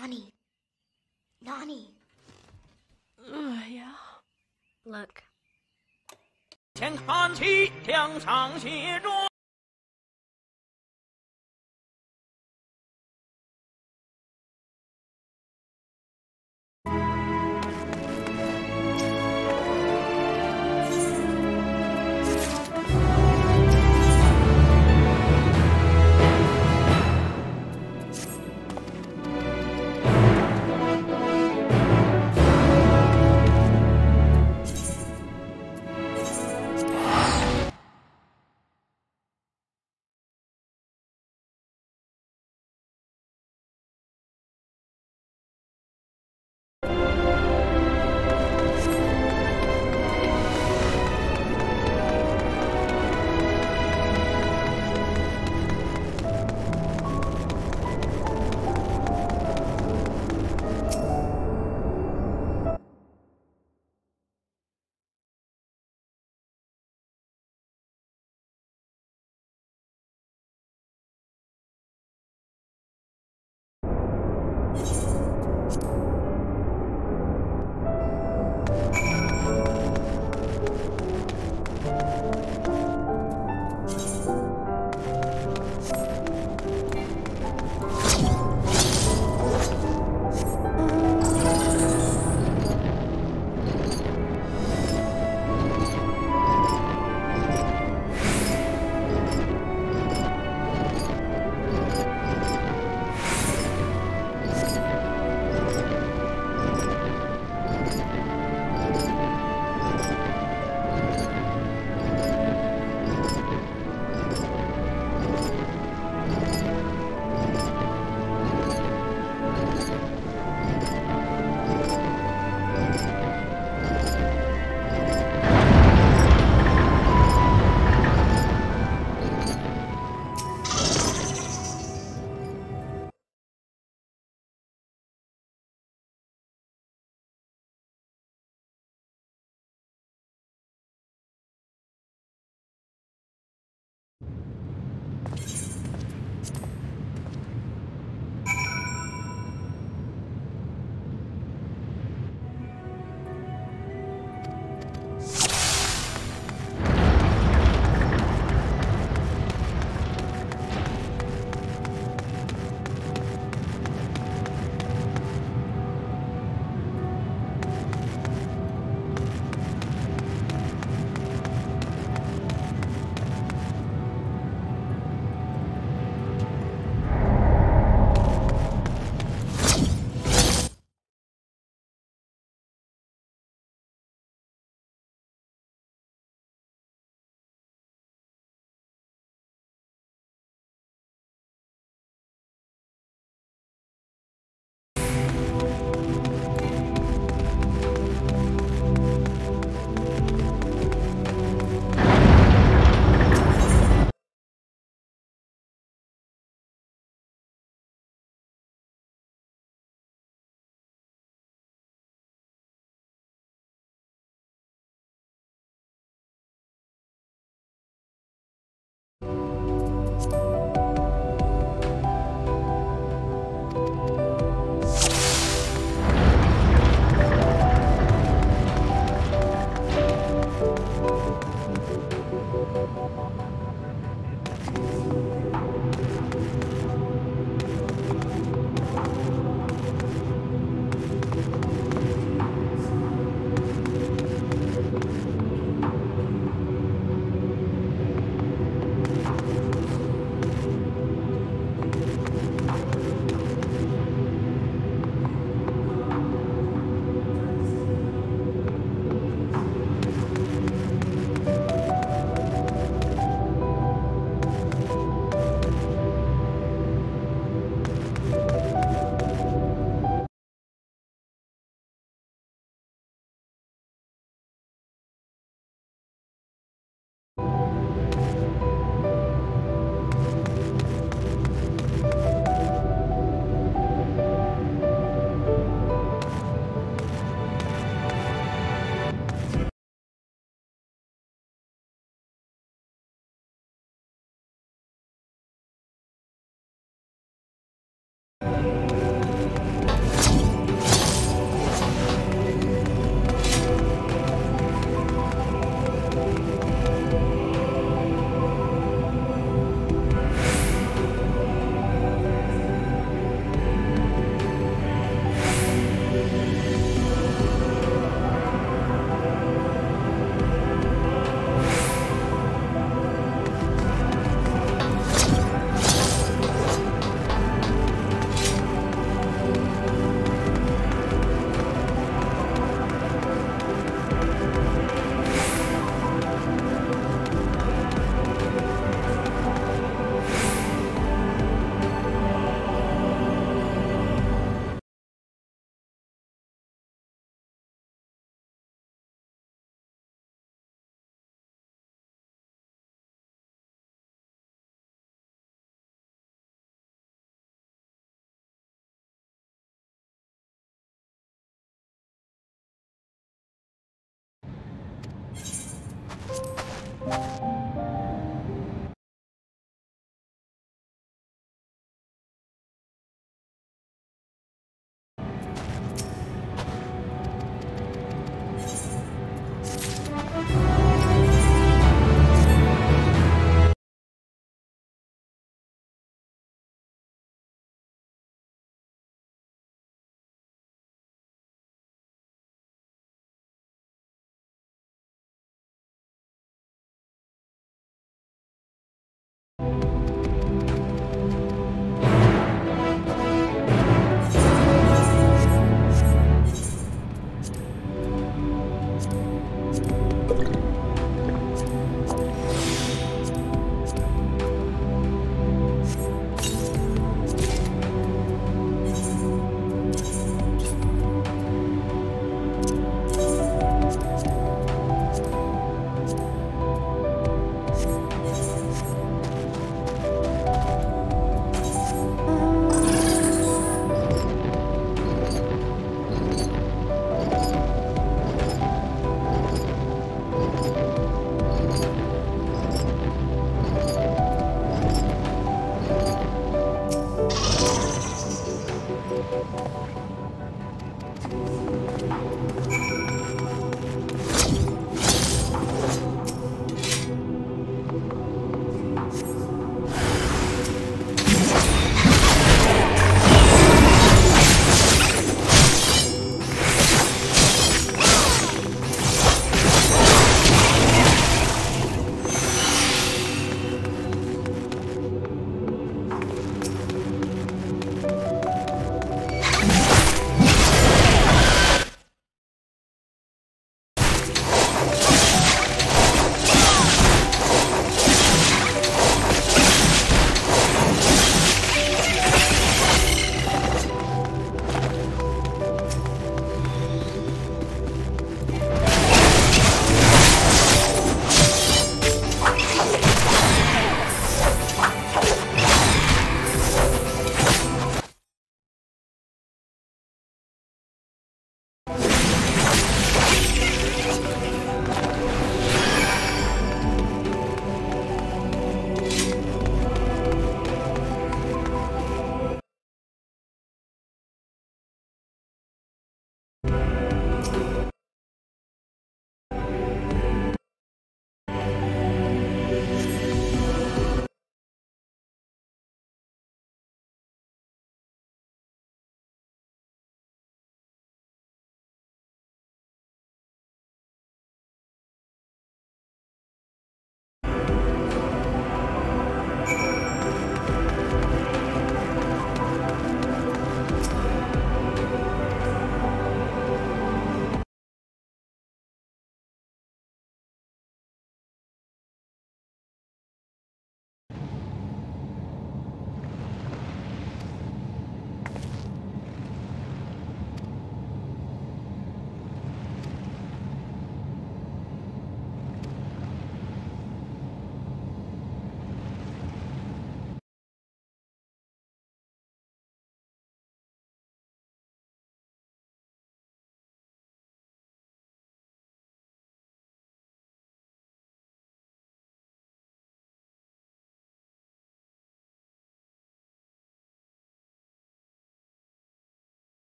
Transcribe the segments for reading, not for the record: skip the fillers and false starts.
Nani. Nani. Yeah. Look.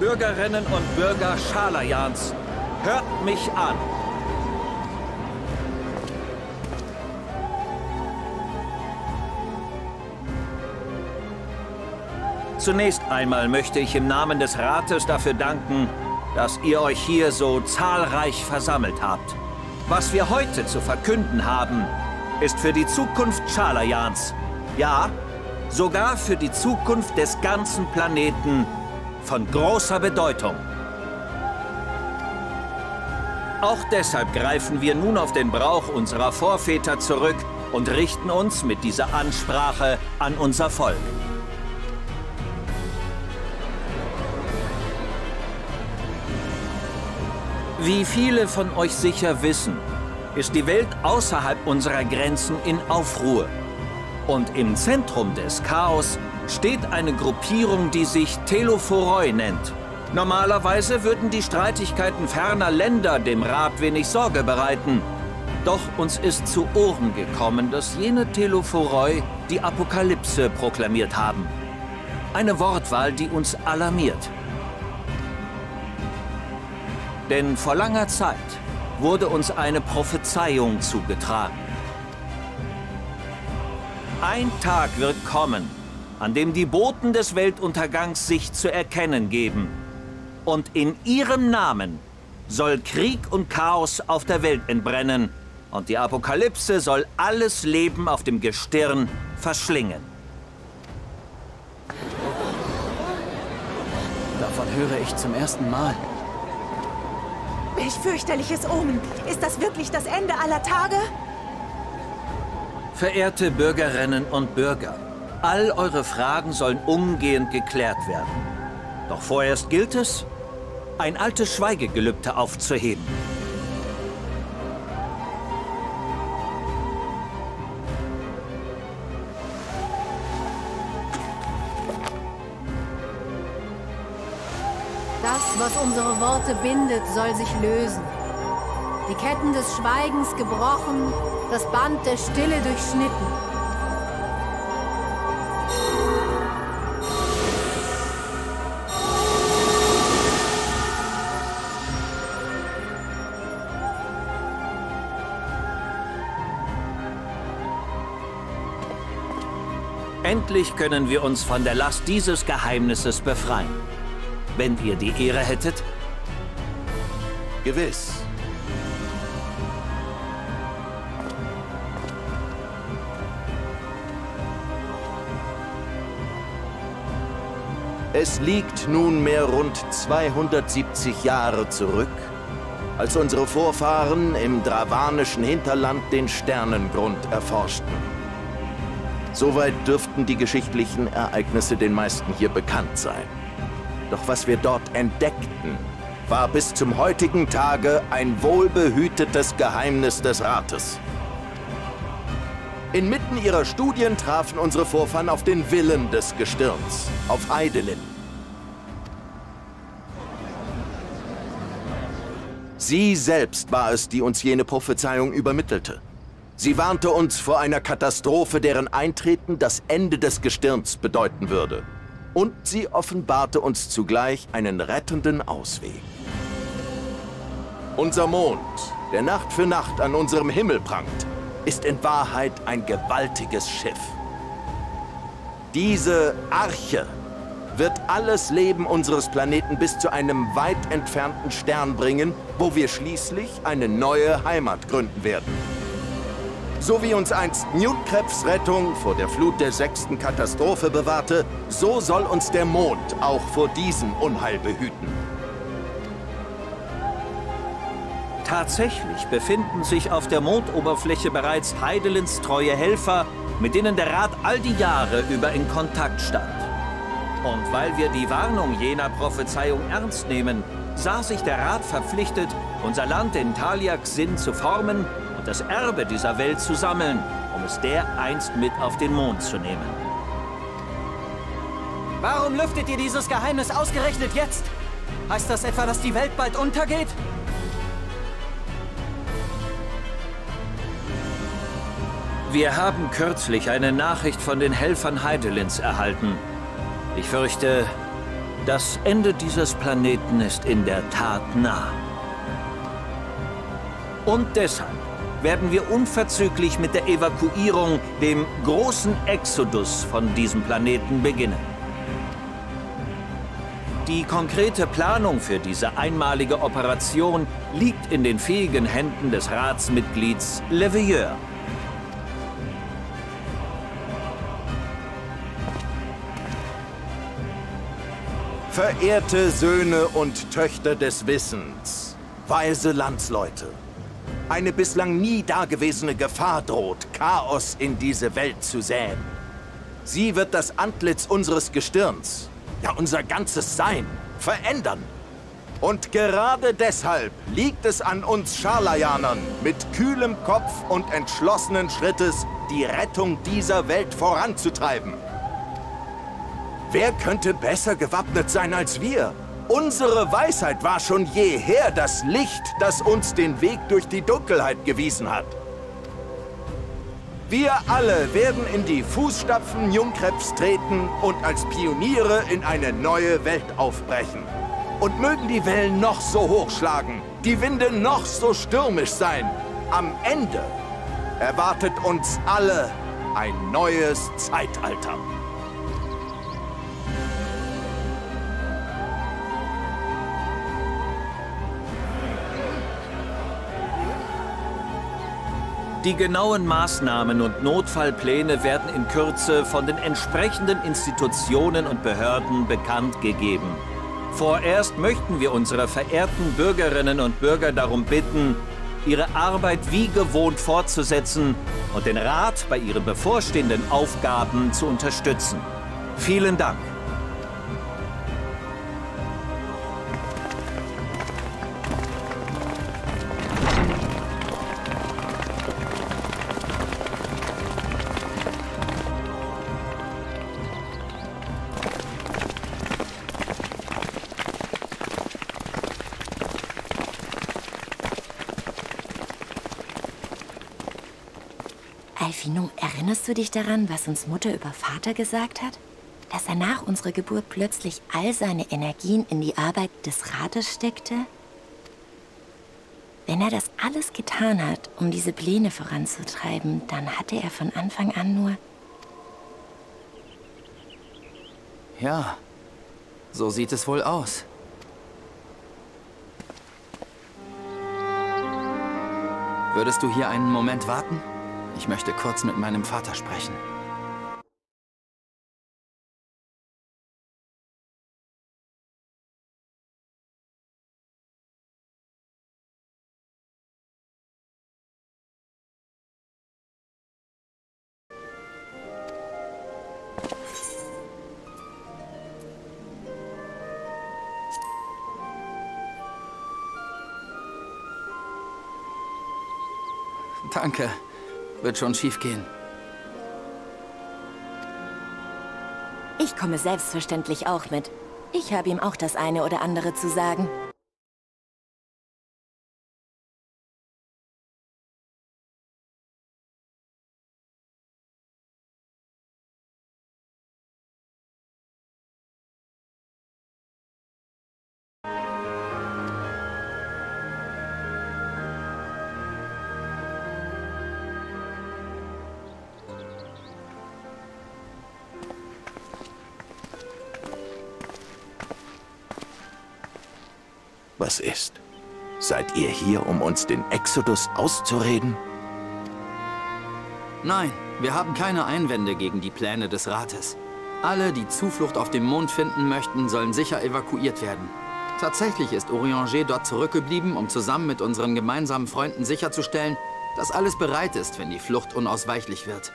Bürgerinnen und Bürger Sharlayans, hört mich an! Zunächst einmal möchte ich im Namen des Rates dafür danken, dass ihr euch hier so zahlreich versammelt habt. Was wir heute zu verkünden haben, ist für die Zukunft Sharlayans, ja, sogar für die Zukunft des ganzen Planeten von großer Bedeutung. Auch deshalb greifen wir nun auf den Brauch unserer Vorväter zurück und richten uns mit dieser Ansprache an unser Volk. Wie viele von euch sicher wissen, ist die Welt außerhalb unserer Grenzen in Aufruhr. Und im Zentrum des Chaos steht eine Gruppierung, die sich Telophoroi nennt. Normalerweise würden die Streitigkeiten ferner Länder dem Rat wenig Sorge bereiten. Doch uns ist zu Ohren gekommen, dass jene Telophoroi die Apokalypse proklamiert haben. Eine Wortwahl, die uns alarmiert. Denn vor langer Zeit wurde uns eine Prophezeiung zugetragen. Ein Tag wird kommen, an dem die Boten des Weltuntergangs sich zu erkennen geben. Und in ihrem Namen soll Krieg und Chaos auf der Welt entbrennen. Und die Apokalypse soll alles Leben auf dem Gestirn verschlingen. Davon höre ich zum ersten Mal. Welch fürchterliches Omen! Ist das wirklich das Ende aller Tage? Verehrte Bürgerinnen und Bürger, all eure Fragen sollen umgehend geklärt werden. Doch vorerst gilt es, ein altes Schweigegelübde aufzuheben. Das, was unsere Worte bindet, soll sich lösen. Die Ketten des Schweigens gebrochen, das Band der Stille durchschnitten. Endlich können wir uns von der Last dieses Geheimnisses befreien. Wenn ihr die Ehre hättet? Gewiss. Es liegt nunmehr rund 270 Jahre zurück, als unsere Vorfahren im dravanischen Hinterland den Sternengrund erforschten. Soweit dürften die geschichtlichen Ereignisse den meisten hier bekannt sein. Doch was wir dort entdeckten, war bis zum heutigen Tage ein wohlbehütetes Geheimnis des Rates. Inmitten ihrer Studien trafen unsere Vorfahren auf den Willen des Gestirns, auf Hydaelyn. Sie selbst war es, die uns jene Prophezeiung übermittelte. Sie warnte uns vor einer Katastrophe, deren Eintreten das Ende des Gestirns bedeuten würde. Und sie offenbarte uns zugleich einen rettenden Ausweg. Unser Mond, der Nacht für Nacht an unserem Himmel prangt, ist in Wahrheit ein gewaltiges Schiff. Diese Arche wird alles Leben unseres Planeten bis zu einem weit entfernten Stern bringen, wo wir schließlich eine neue Heimat gründen werden. So wie uns einst Newtkrebs Rettung vor der Flut der 6. Katastrophe bewahrte, so soll uns der Mond auch vor diesem Unheil behüten. Tatsächlich befinden sich auf der Mondoberfläche bereits Hydaelyns treue Helfer, mit denen der Rat all die Jahre über in Kontakt stand. Und weil wir die Warnung jener Prophezeiung ernst nehmen, sah sich der Rat verpflichtet, unser Land in Thaliaks Sinn zu formen, das Erbe dieser Welt zu sammeln, um es dereinst mit auf den Mond zu nehmen. Warum lüftet ihr dieses Geheimnis ausgerechnet jetzt? Heißt das etwa, dass die Welt bald untergeht? Wir haben kürzlich eine Nachricht von den Helfern Hydaelyns erhalten. Ich fürchte, das Ende dieses Planeten ist in der Tat nah. Und deshalb werden wir unverzüglich mit der Evakuierung, dem großen Exodus von diesem Planeten beginnen. Die konkrete Planung für diese einmalige Operation liegt in den fähigen Händen des Ratsmitglieds Leveilleur. Verehrte Söhne und Töchter des Wissens, weise Landsleute, eine bislang nie dagewesene Gefahr droht, Chaos in diese Welt zu säen. Sie wird das Antlitz unseres Gestirns, ja unser ganzes Sein, verändern. Und gerade deshalb liegt es an uns Sharlayanern, mit kühlem Kopf und entschlossenen Schrittes die Rettung dieser Welt voranzutreiben. Wer könnte besser gewappnet sein als wir? Unsere Weisheit war schon jeher das Licht, das uns den Weg durch die Dunkelheit gewiesen hat. Wir alle werden in die Fußstapfen Jungkrebs treten und als Pioniere in eine neue Welt aufbrechen. Und mögen die Wellen noch so hochschlagen, die Winde noch so stürmisch sein, am Ende erwartet uns alle ein neues Zeitalter. Die genauen Maßnahmen und Notfallpläne werden in Kürze von den entsprechenden Institutionen und Behörden bekannt gegeben. Vorerst möchten wir unsere verehrten Bürgerinnen und Bürger darum bitten, ihre Arbeit wie gewohnt fortzusetzen und den Rat bei ihren bevorstehenden Aufgaben zu unterstützen. Vielen Dank. Alfino, erinnerst du dich daran, was uns Mutter über Vater gesagt hat? Dass er nach unserer Geburt plötzlich all seine Energien in die Arbeit des Rates steckte? Wenn er das alles getan hat, um diese Pläne voranzutreiben, dann hatte er von Anfang an nur... Ja, so sieht es wohl aus. Würdest du hier einen Moment warten? Ich möchte kurz mit meinem Vater sprechen. Danke. Wird schon schief gehen. Ich komme selbstverständlich auch mit. Ich habe ihm auch das eine oder andere zu sagen. Was ist? Seid ihr hier, um uns den Exodus auszureden? Nein, wir haben keine Einwände gegen die Pläne des Rates. Alle, die Zuflucht auf dem Mond finden möchten, sollen sicher evakuiert werden. Tatsächlich ist Orianger dort zurückgeblieben, um zusammen mit unseren gemeinsamen Freunden sicherzustellen, dass alles bereit ist, wenn die Flucht unausweichlich wird.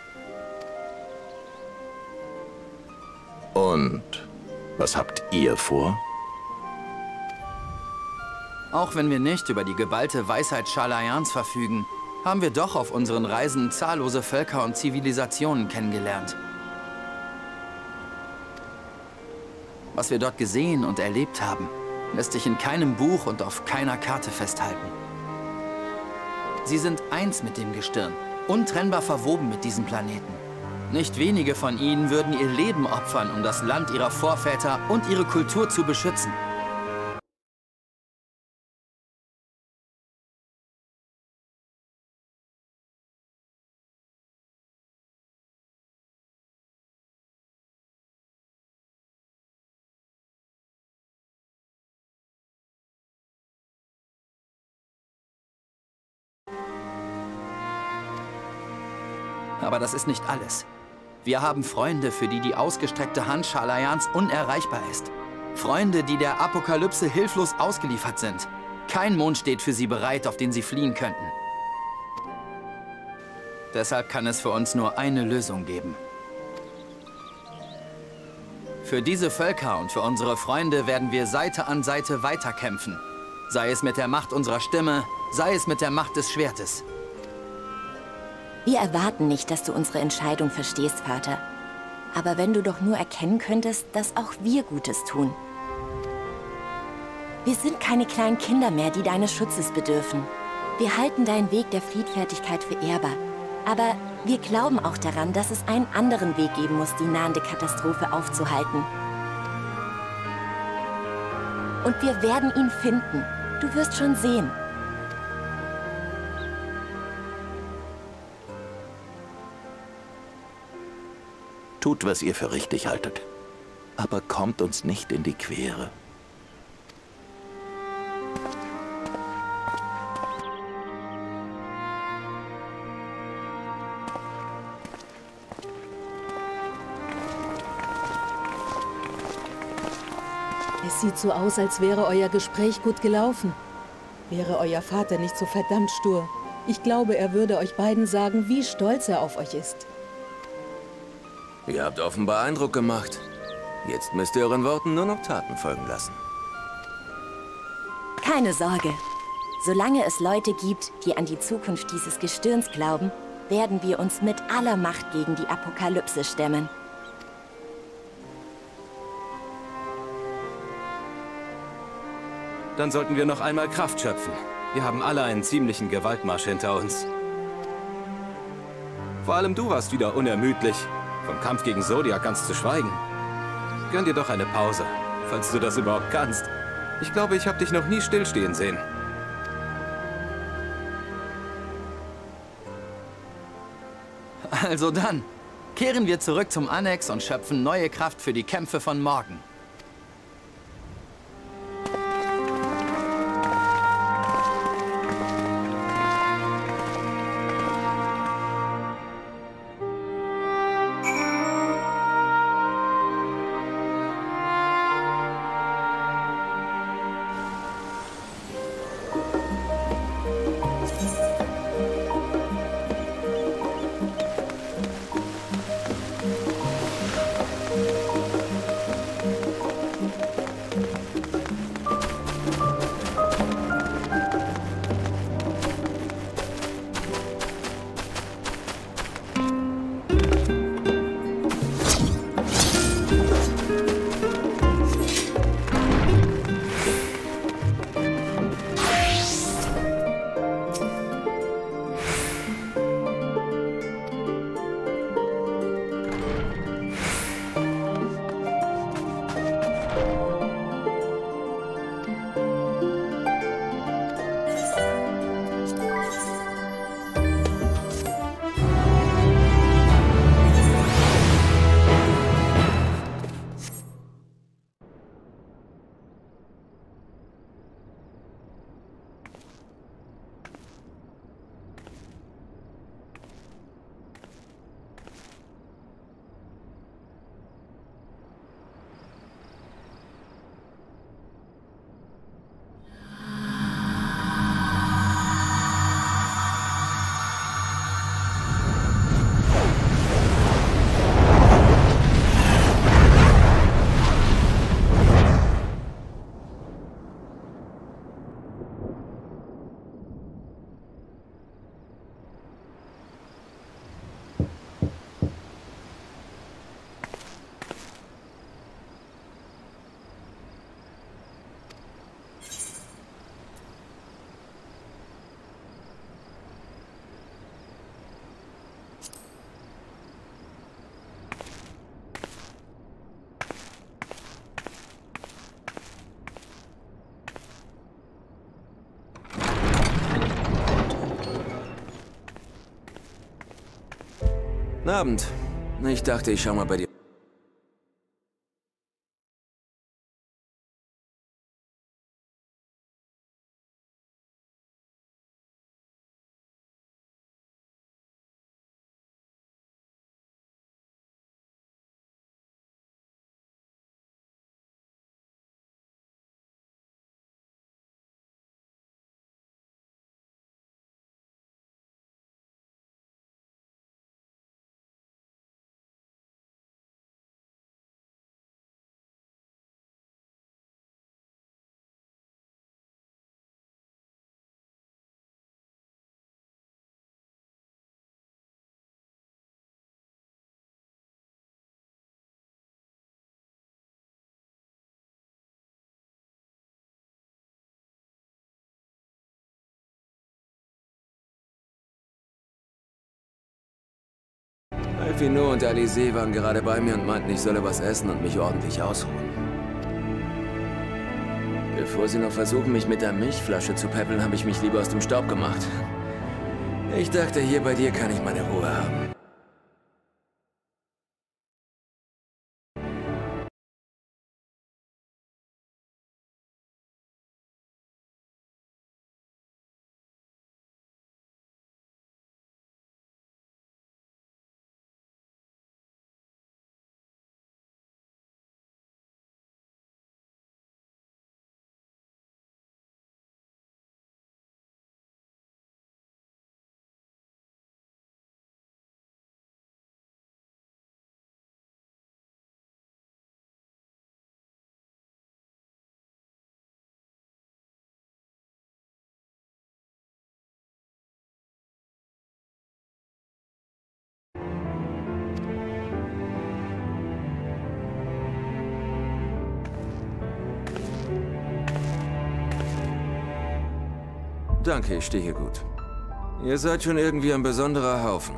Und was habt ihr vor? Auch wenn wir nicht über die geballte Weisheit Sharlayans verfügen, haben wir doch auf unseren Reisen zahllose Völker und Zivilisationen kennengelernt. Was wir dort gesehen und erlebt haben, lässt sich in keinem Buch und auf keiner Karte festhalten. Sie sind eins mit dem Gestirn, untrennbar verwoben mit diesem Planeten. Nicht wenige von ihnen würden ihr Leben opfern, um das Land ihrer Vorväter und ihre Kultur zu beschützen. Aber das ist nicht alles. Wir haben Freunde, für die die ausgestreckte Hand Sharlayans unerreichbar ist. Freunde, die der Apokalypse hilflos ausgeliefert sind. Kein Mond steht für sie bereit, auf den sie fliehen könnten. Deshalb kann es für uns nur eine Lösung geben. Für diese Völker und für unsere Freunde werden wir Seite an Seite weiterkämpfen. Sei es mit der Macht unserer Stimme, sei es mit der Macht des Schwertes. Wir erwarten nicht, dass du unsere Entscheidung verstehst, Vater. Aber wenn du doch nur erkennen könntest, dass auch wir Gutes tun. Wir sind keine kleinen Kinder mehr, die deines Schutzes bedürfen. Wir halten deinen Weg der Friedfertigkeit für ehrbar. Aber wir glauben auch daran, dass es einen anderen Weg geben muss, die nahende Katastrophe aufzuhalten. Und wir werden ihn finden. Du wirst schon sehen. Tut, was ihr für richtig haltet. Aber kommt uns nicht in die Quere. Es sieht so aus, als wäre euer Gespräch gut gelaufen. Wäre euer Vater nicht so verdammt stur. Ich glaube, er würde euch beiden sagen, wie stolz er auf euch ist. Ihr habt offenbar Eindruck gemacht. Jetzt müsst ihr euren Worten nur noch Taten folgen lassen. Keine Sorge. Solange es Leute gibt, die an die Zukunft dieses Gestirns glauben, werden wir uns mit aller Macht gegen die Apokalypse stemmen. Dann sollten wir noch einmal Kraft schöpfen. Wir haben alle einen ziemlichen Gewaltmarsch hinter uns. Vor allem du warst wieder unermüdlich. Vom Kampf gegen Zodiac ganz zu schweigen. Gönn dir doch eine Pause, falls du das überhaupt kannst. Ich glaube, ich habe dich noch nie stillstehen sehen. Also dann, kehren wir zurück zum Annex und schöpfen neue Kraft für die Kämpfe von morgen. Abend. Ich dachte, ich schau mal bei dir. Alfino und Alizé waren gerade bei mir und meinten, ich solle was essen und mich ordentlich ausruhen. Bevor sie noch versuchen, mich mit der Milchflasche zu päppeln, habe ich mich lieber aus dem Staub gemacht. Ich dachte, hier bei dir kann ich meine Ruhe haben. Danke, ich stehe hier gut. Ihr seid schon irgendwie ein besonderer Haufen.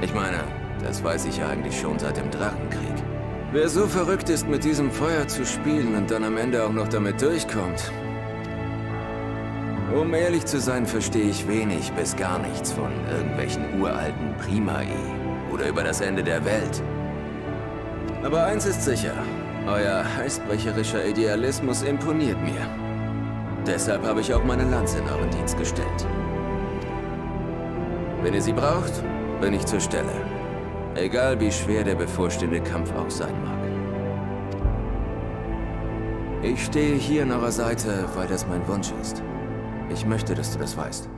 Ich meine, das weiß ich ja eigentlich schon seit dem Drachenkrieg. Wer so verrückt ist, mit diesem Feuer zu spielen und dann am Ende auch noch damit durchkommt. Um ehrlich zu sein, verstehe ich wenig bis gar nichts von irgendwelchen uralten Primae oder über das Ende der Welt. Aber eins ist sicher, euer heißbrecherischer Idealismus imponiert mir. Deshalb habe ich auch meine Lanze in euren Dienst gestellt. Wenn ihr sie braucht, bin ich zur Stelle. Egal wie schwer der bevorstehende Kampf auch sein mag. Ich stehe hier an eurer Seite, weil das mein Wunsch ist. Ich möchte, dass du das weißt.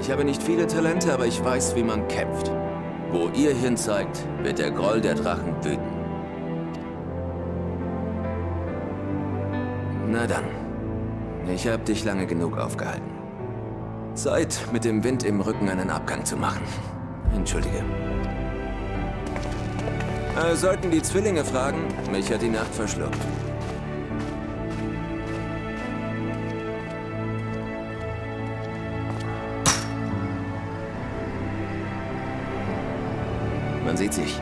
Ich habe nicht viele Talente, aber ich weiß, wie man kämpft. Wo ihr hinzeigt, wird der Groll der Drachen wüten. Na dann. Ich habe dich lange genug aufgehalten. Zeit, mit dem Wind im Rücken einen Abgang zu machen. Entschuldige. Sollten die Zwillinge fragen, mich hat die Nacht verschluckt. Man sieht sich.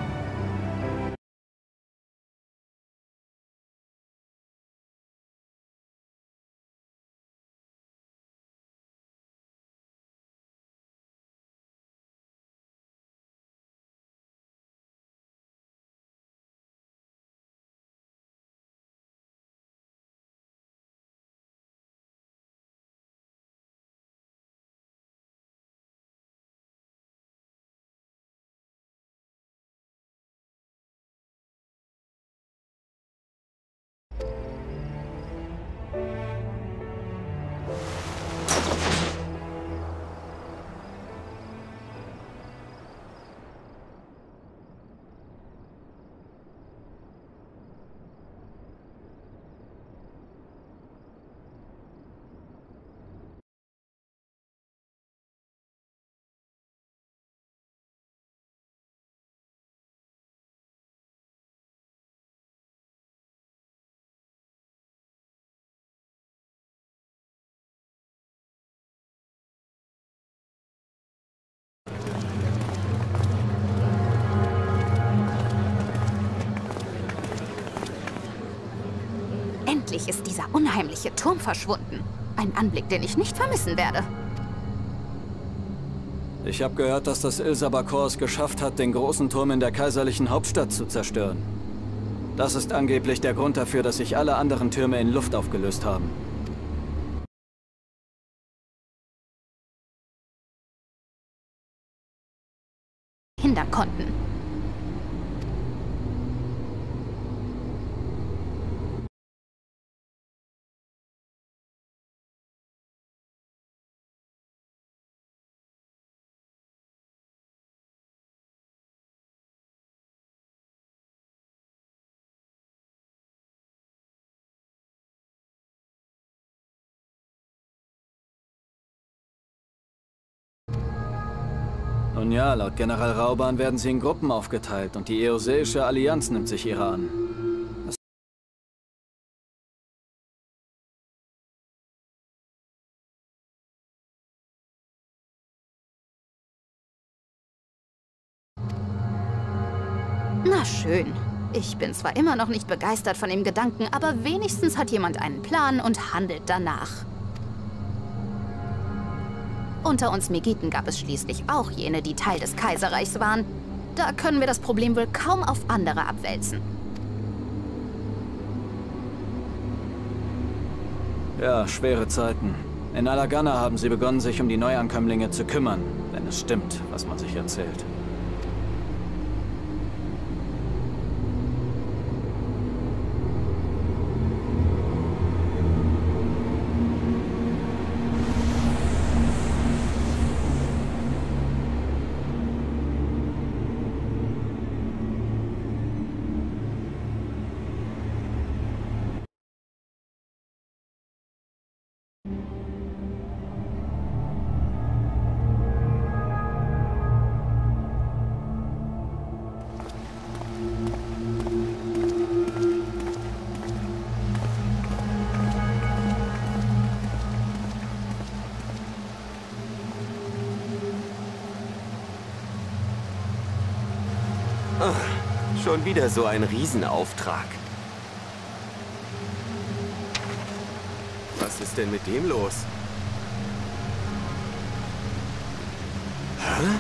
Plötzlich ist dieser unheimliche Turm verschwunden. Ein Anblick, den ich nicht vermissen werde. Ich habe gehört, dass das Ilsaba-Korps geschafft hat, den großen Turm in der kaiserlichen Hauptstadt zu zerstören. Das ist angeblich der Grund dafür, dass sich alle anderen Türme in Luft aufgelöst haben. Hindern konnten. Nun ja, laut General Rauban werden sie in Gruppen aufgeteilt und die Eosäische Allianz nimmt sich ihrer an. Na schön. Ich bin zwar immer noch nicht begeistert von dem Gedanken, aber wenigstens hat jemand einen Plan und handelt danach. Unter uns Megiten gab es schließlich auch jene, die Teil des Kaiserreichs waren. Da können wir das Problem wohl kaum auf andere abwälzen. Ja, schwere Zeiten. In Alagana haben sie begonnen, sich um die Neuankömmlinge zu kümmern, wenn es stimmt, was man sich erzählt. Schon wieder so ein Riesenauftrag. Was ist denn mit dem los? Hä?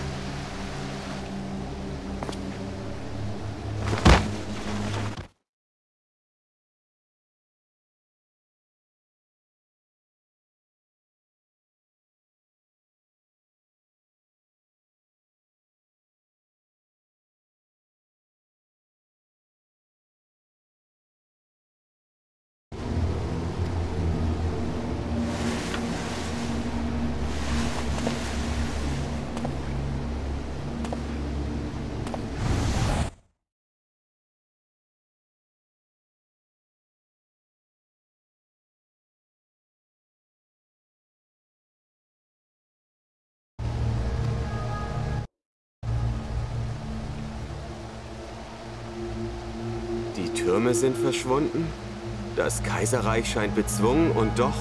Die Türme sind verschwunden, das Kaiserreich scheint bezwungen und doch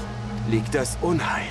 liegt das Unheil.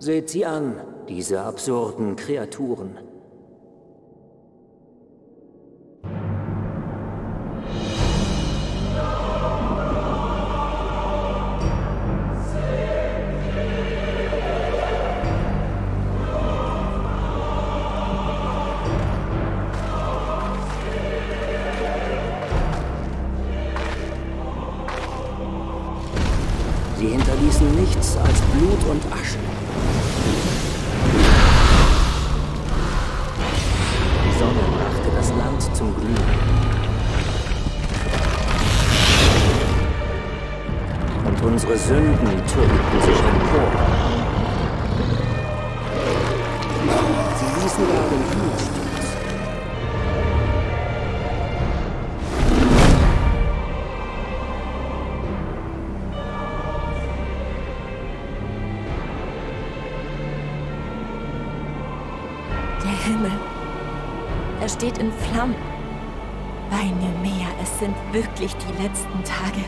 Seht sie an, diese absurden Kreaturen. Sie hinterließen nichts als Blut und Asche. Zum Glück. Und unsere Sünden türmten sich empor. Sie ließen darin Blut stürzen. Der Himmel. Er steht in Flammen. Weine mehr, es sind wirklich die letzten Tage.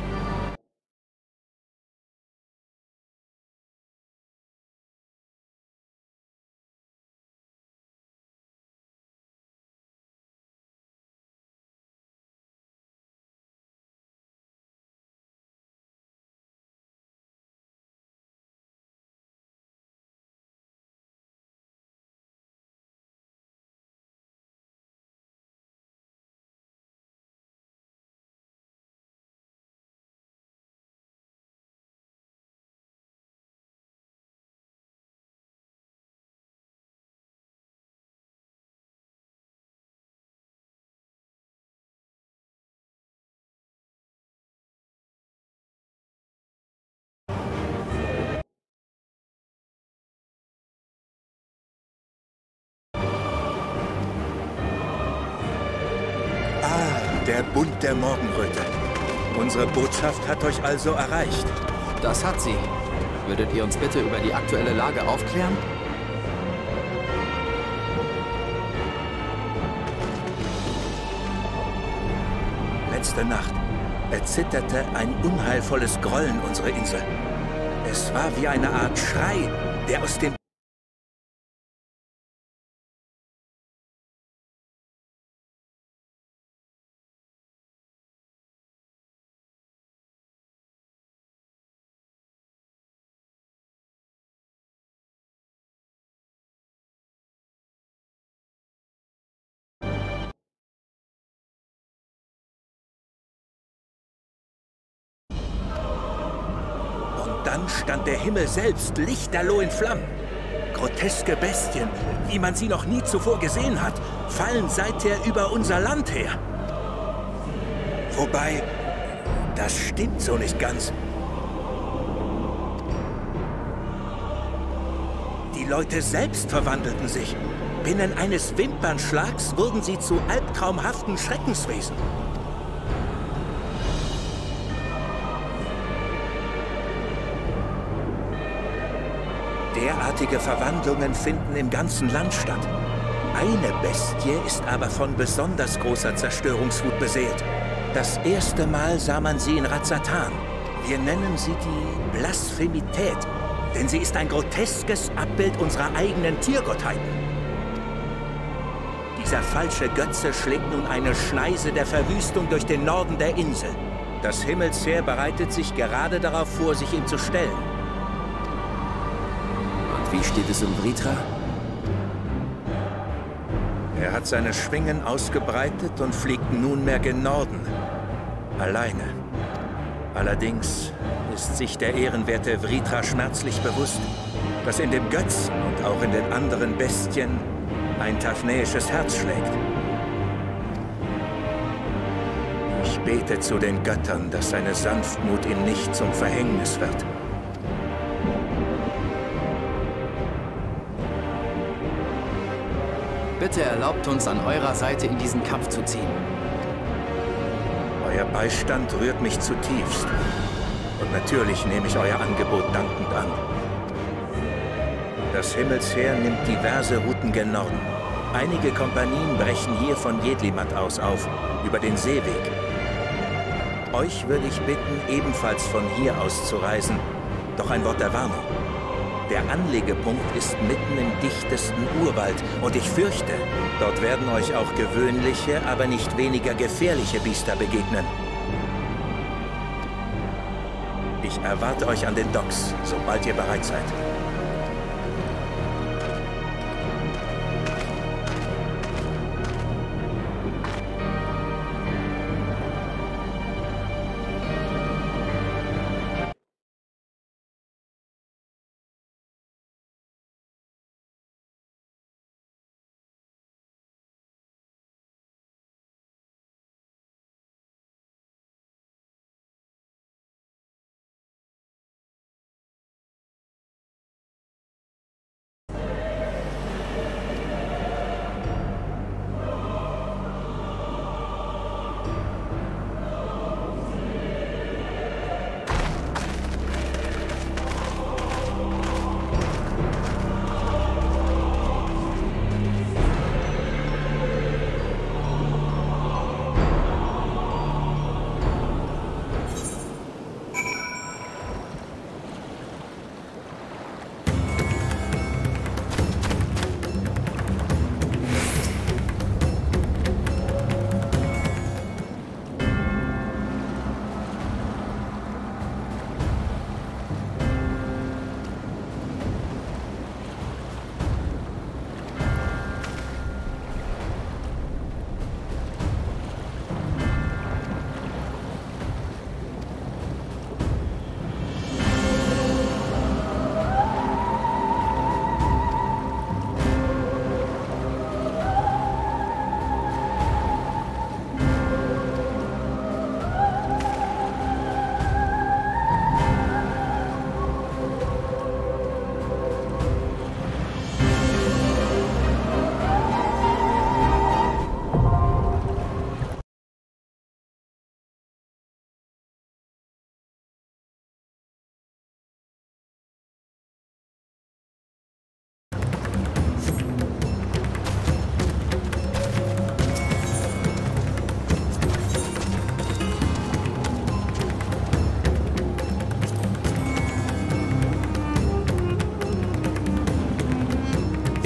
Der Bund der Morgenröte. Unsere Botschaft hat euch also erreicht. Das hat sie. Würdet ihr uns bitte über die aktuelle Lage aufklären? Letzte Nacht erzitterte ein unheilvolles Grollen unsere Insel. Es war wie eine Art Schrei, der aus dem Dann stand der Himmel selbst lichterloh in Flammen. Groteske Bestien, wie man sie noch nie zuvor gesehen hat, fallen seither über unser Land her. Wobei, das stimmt so nicht ganz. Die Leute selbst verwandelten sich. Binnen eines Wimpernschlags wurden sie zu albtraumhaften Schreckenswesen. Derartige Verwandlungen finden im ganzen Land statt. Eine Bestie ist aber von besonders großer Zerstörungswut beseelt. Das erste Mal sah man sie in Radz-at-Han. Wir nennen sie die Blasphemität, denn sie ist ein groteskes Abbild unserer eigenen Tiergottheiten. Dieser falsche Götze schlägt nun eine Schneise der Verwüstung durch den Norden der Insel. Das Himmelsheer bereitet sich gerade darauf vor, sich ihm zu stellen. Wie steht es um Vrtra? Er hat seine Schwingen ausgebreitet und fliegt nunmehr gen Norden. Alleine. Allerdings ist sich der ehrenwerte Vrtra schmerzlich bewusst, dass in dem Götz und auch in den anderen Bestien ein tafneisches Herz schlägt. Ich bete zu den Göttern, dass seine Sanftmut ihm nicht zum Verhängnis wird. Bitte erlaubt uns, an eurer Seite in diesen Kampf zu ziehen. Euer Beistand rührt mich zutiefst. Und natürlich nehme ich euer Angebot dankend an. Das Himmelsheer nimmt diverse Routen gen Norden. Einige Kompanien brechen hier von Jedlimat aus auf, über den Seeweg. Euch würde ich bitten, ebenfalls von hier aus zu reisen. Doch ein Wort der Warnung. Der Anlegepunkt ist mitten im dichtesten Urwald und ich fürchte, dort werden euch auch gewöhnliche, aber nicht weniger gefährliche Biester begegnen. Ich erwarte euch an den Docks, sobald ihr bereit seid.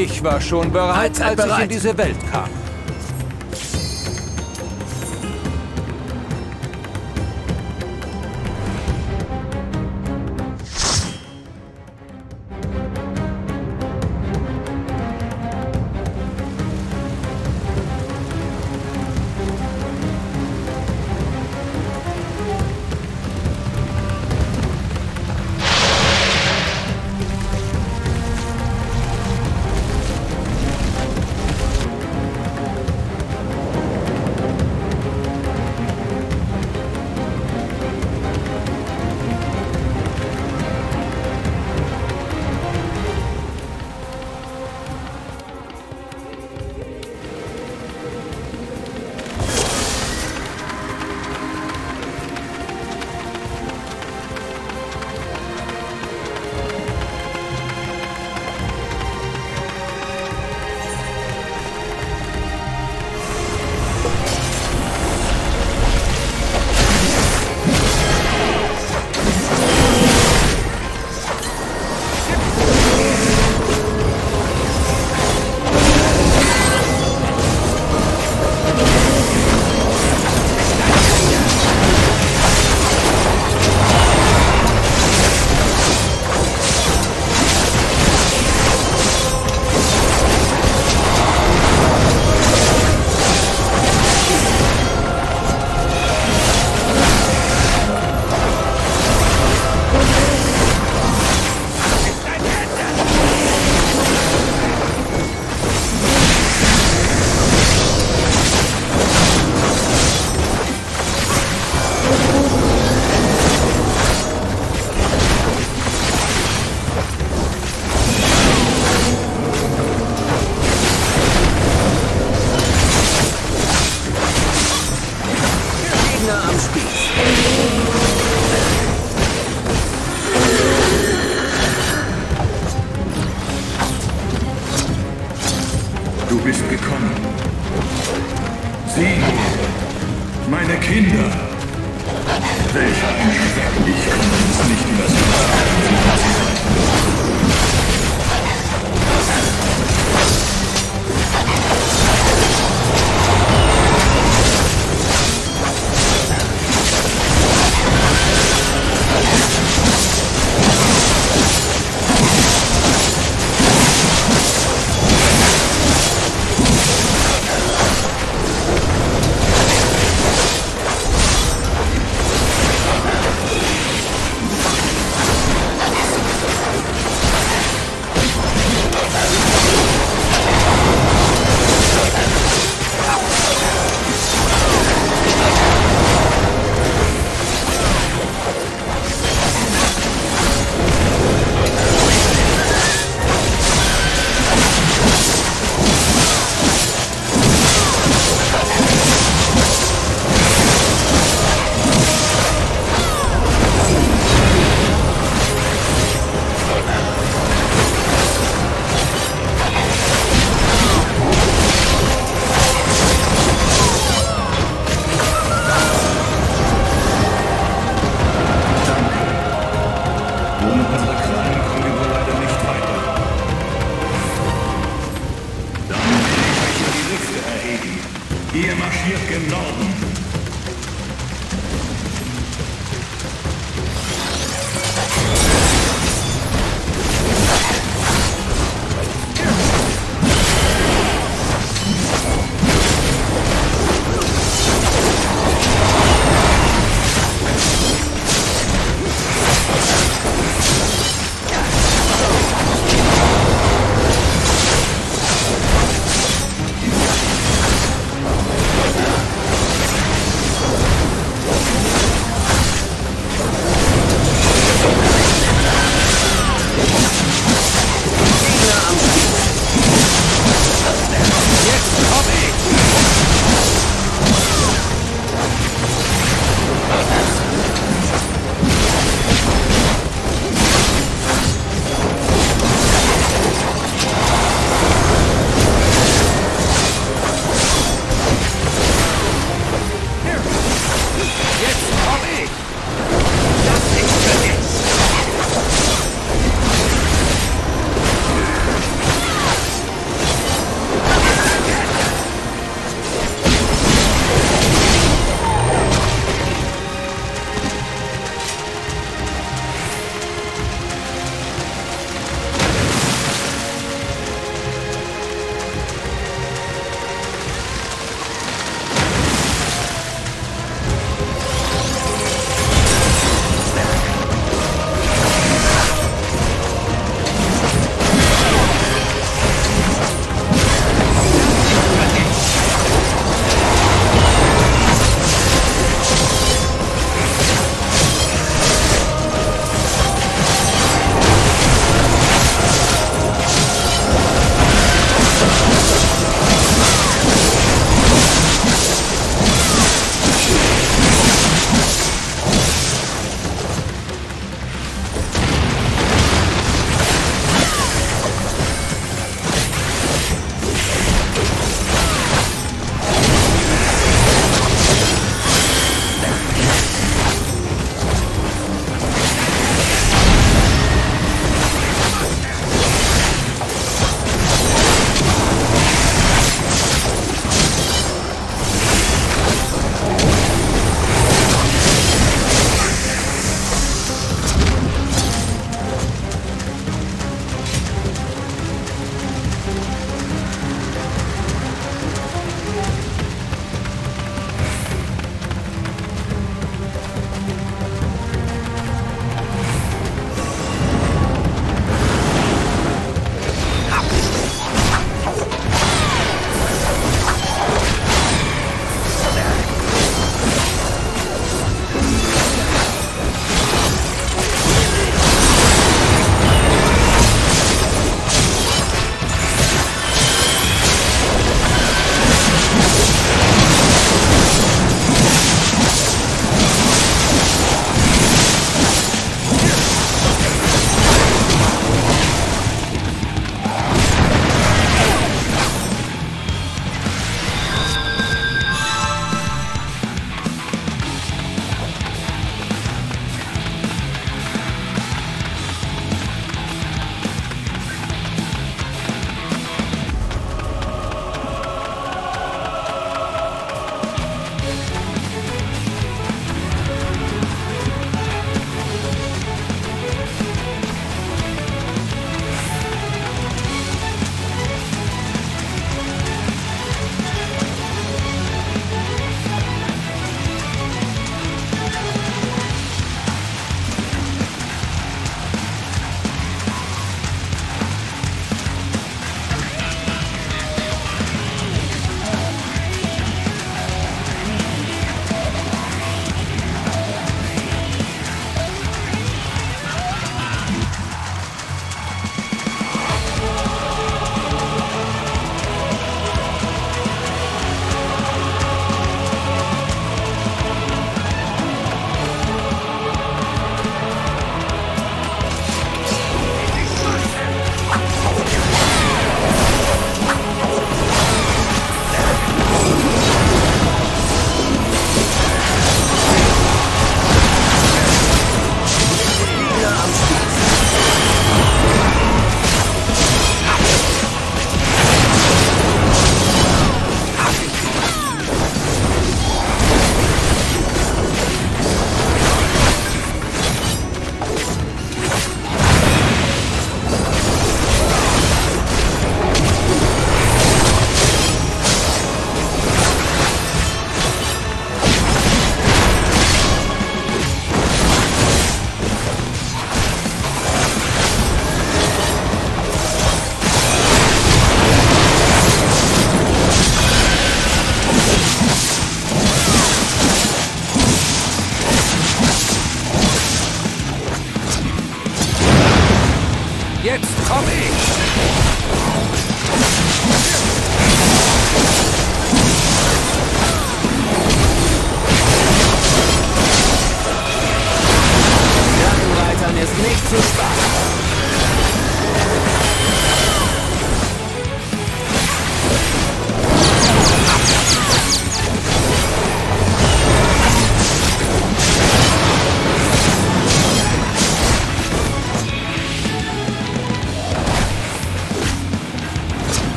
Ich war schon bereit, als ich in diese Welt kam. gekommen. Sie, meine Kinder. Welch ein Schreck, ich kann uns nicht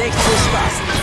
nicht zu spaßen.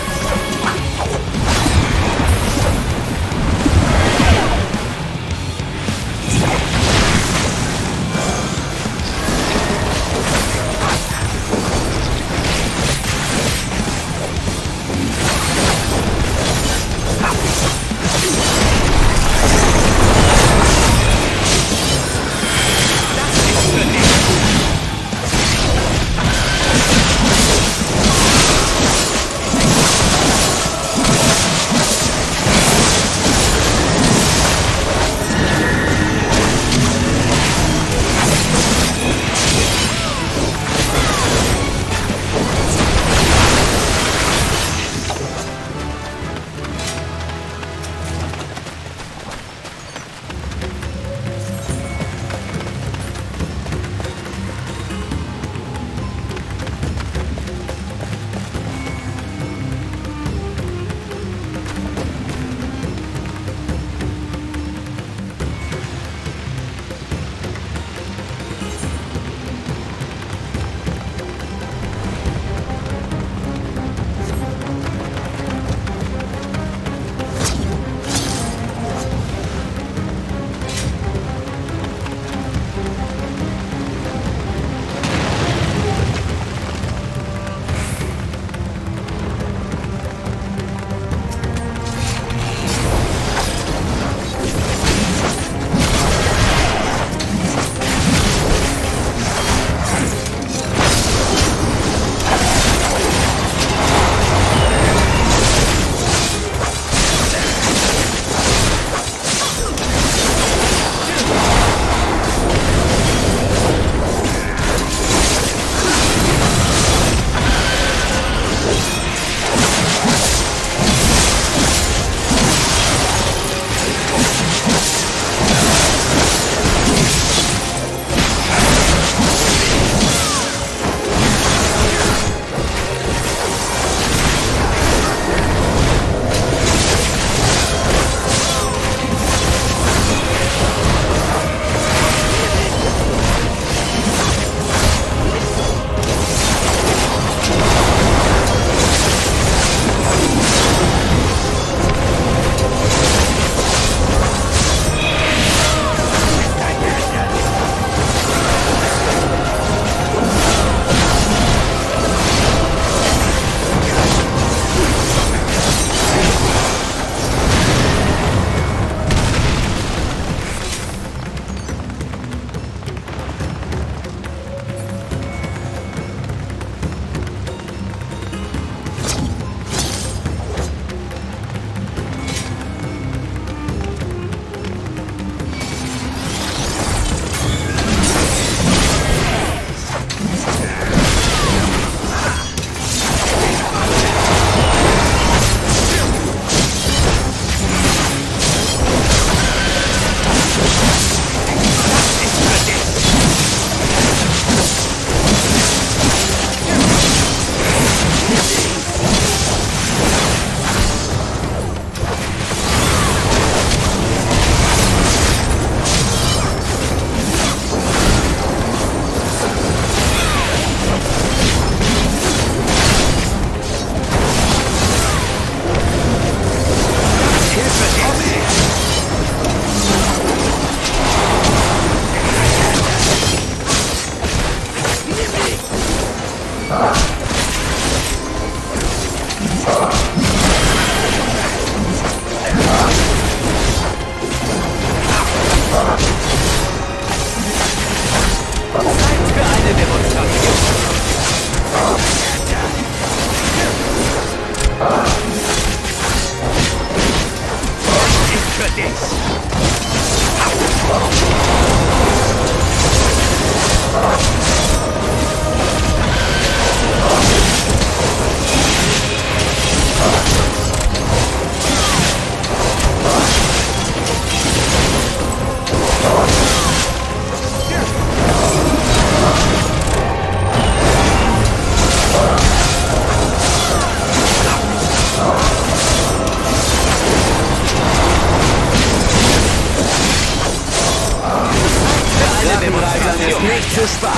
Spaß.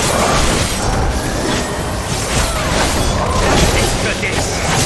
Das ist für dich.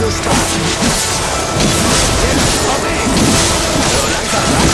zu starten. So langsam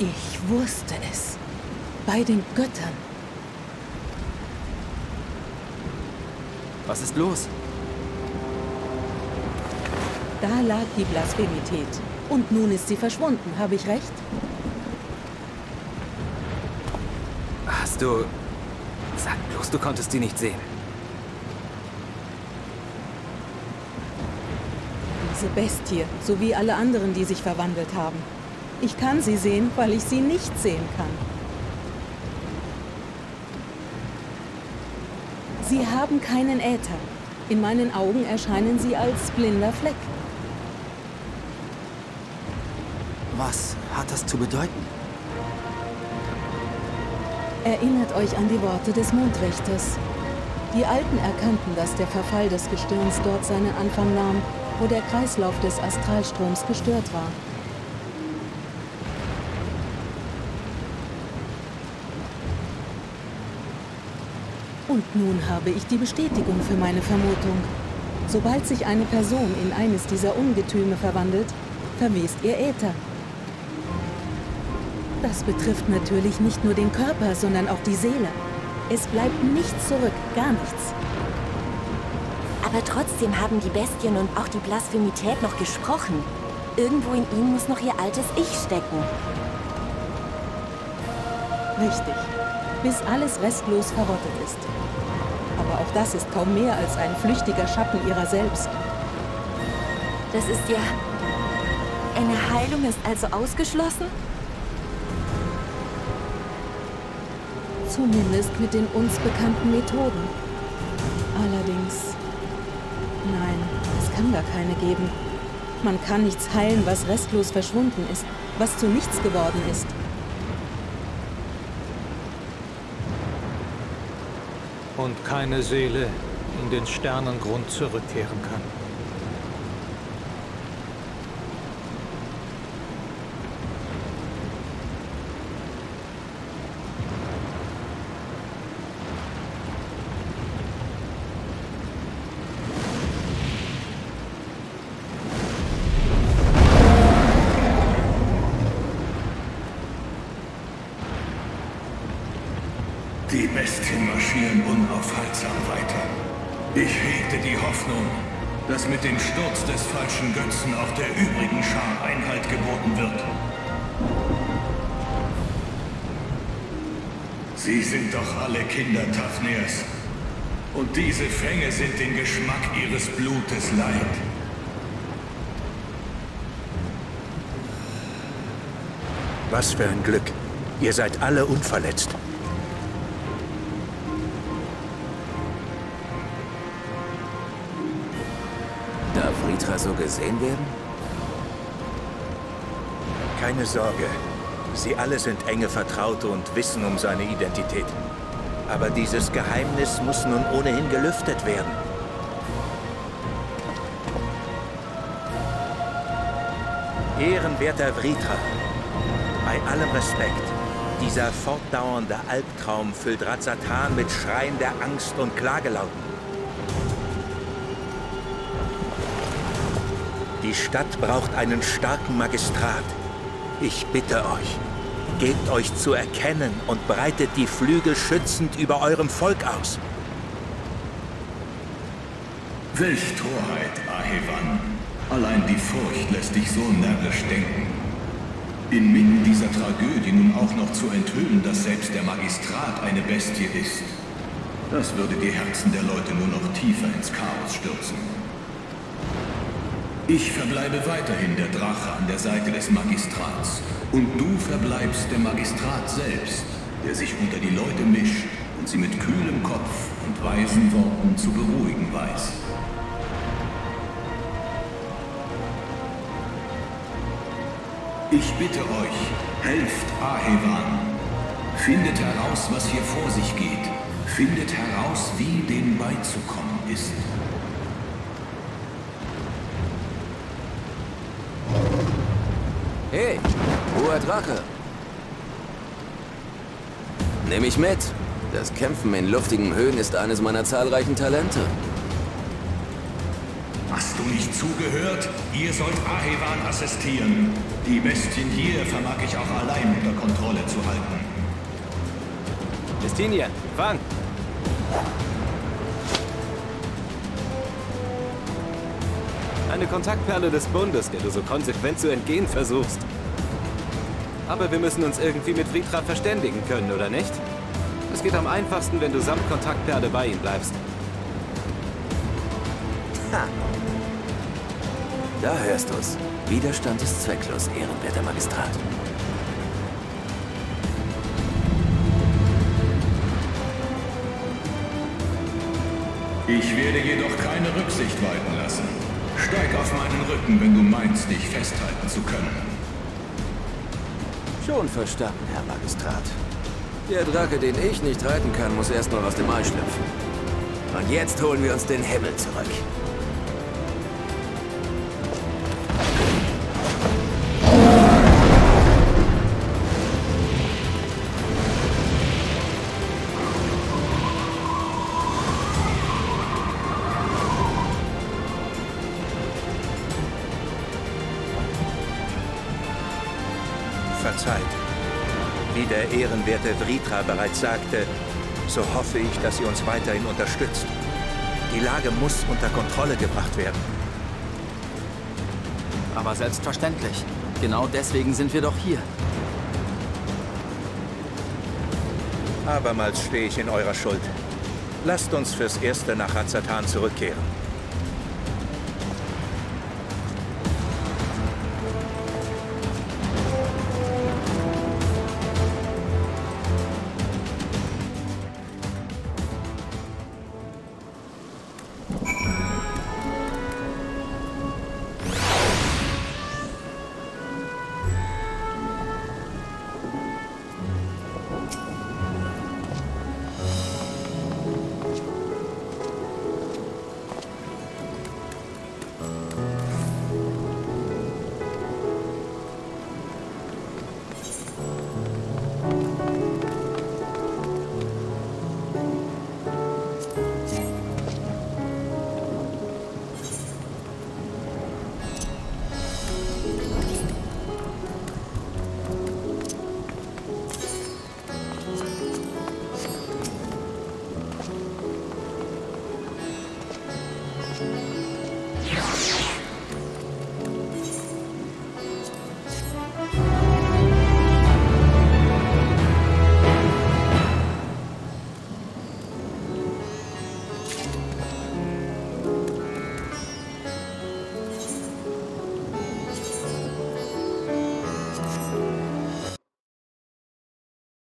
Ich wusste es. Bei den Göttern. Was ist los? Da lag die Blasphemität. Und nun ist sie verschwunden. Habe ich recht? Hast du... Sag bloß, du konntest sie nicht sehen. Diese Bestie, so wie alle anderen, die sich verwandelt haben. Ich kann sie sehen, weil ich sie nicht sehen kann. Sie haben keinen Äther. In meinen Augen erscheinen sie als blinder Fleck. Was hat das zu bedeuten? Erinnert euch an die Worte des Mondrichters. Die Alten erkannten, dass der Verfall des Gestirns dort seinen Anfang nahm, wo der Kreislauf des Astralstroms gestört war. Und nun habe ich die Bestätigung für meine Vermutung. Sobald sich eine Person in eines dieser Ungetüme verwandelt, verwest ihr Äther. Das betrifft natürlich nicht nur den Körper, sondern auch die Seele. Es bleibt nichts zurück, gar nichts. Aber trotzdem haben die Bestien und auch die Blasphemität noch gesprochen. Irgendwo in ihnen muss noch ihr altes Ich stecken. Richtig. Bis alles restlos verrottet ist. Aber auch das ist kaum mehr als ein flüchtiger Schatten ihrer selbst. Das ist ja... Eine Heilung ist also ausgeschlossen? Zumindest mit den uns bekannten Methoden. Allerdings... Nein, es kann gar keine geben. Man kann nichts heilen, was restlos verschwunden ist, was zu nichts geworden ist. Und keine Seele in den Sternengrund zurückkehren kann. Die Bestien marschieren unaufhaltsam weiter. Ich hegte die Hoffnung, dass mit dem Sturz des falschen Götzen auch der übrigen Schar Einhalt geboten wird. Sie sind doch alle Kinder Tafners. Und diese Fänge sind den Geschmack ihres Blutes leid. Was für ein Glück. Ihr seid alle unverletzt. So gesehen werden? Keine Sorge. Sie alle sind enge Vertraute und wissen um seine Identität. Aber dieses Geheimnis muss nun ohnehin gelüftet werden. Ehrenwerter Vrtra, bei allem Respekt, dieser fortdauernde Albtraum füllt Radz-at-Han mit Schreien der Angst und Klagelauten. Die Stadt braucht einen starken Magistrat. Ich bitte euch, gebt euch zu erkennen und breitet die Flügel schützend über eurem Volk aus. Welch Torheit, Ahewan. Allein die Furcht lässt dich so närrisch denken. Inmitten dieser Tragödie nun auch noch zu enthüllen, dass selbst der Magistrat eine Bestie ist. Das würde die Herzen der Leute nur noch tiefer ins Chaos stürzen. Ich verbleibe weiterhin der Drache an der Seite des Magistrats. Und du verbleibst der Magistrat selbst, der sich unter die Leute mischt und sie mit kühlem Kopf und weisen Worten zu beruhigen weiß. Ich bitte euch, helft Ahewan. Findet heraus, was hier vor sich geht. Findet heraus, wie dem beizukommen ist. Hey, hoher Drache! Nimm mich mit! Das Kämpfen in luftigen Höhen ist eines meiner zahlreichen Talente. Hast du nicht zugehört? Ihr sollt Ahewan assistieren. Die Bestien hier vermag ich auch allein unter Kontrolle zu halten. Estinien, fang! Eine Kontaktperle des Bundes, der du so konsequent zu entgehen versuchst. Aber wir müssen uns irgendwie mit Vrtra verständigen können, oder nicht? Es geht am einfachsten, wenn du samt Kontaktperle bei ihm bleibst. Ha. Da hörst du's. Widerstand ist zwecklos, ehrenwerter Magistrat. Ich werde jedoch keine Rücksicht walten lassen. Steig auf meinen Rücken, wenn du meinst, dich festhalten zu können. Schon verstanden, Herr Magistrat. Der Drache, den ich nicht reiten kann, muss erst mal aus dem Ei schlüpfen. Und jetzt holen wir uns den Himmel zurück. Der ehrenwerte Vrtra bereits sagte, so hoffe ich, dass ihr uns weiterhin unterstützt. Die Lage muss unter Kontrolle gebracht werden. Aber selbstverständlich. Genau deswegen sind wir doch hier. Abermals stehe ich in eurer Schuld. Lasst uns fürs Erste nach Radz-at-Han zurückkehren.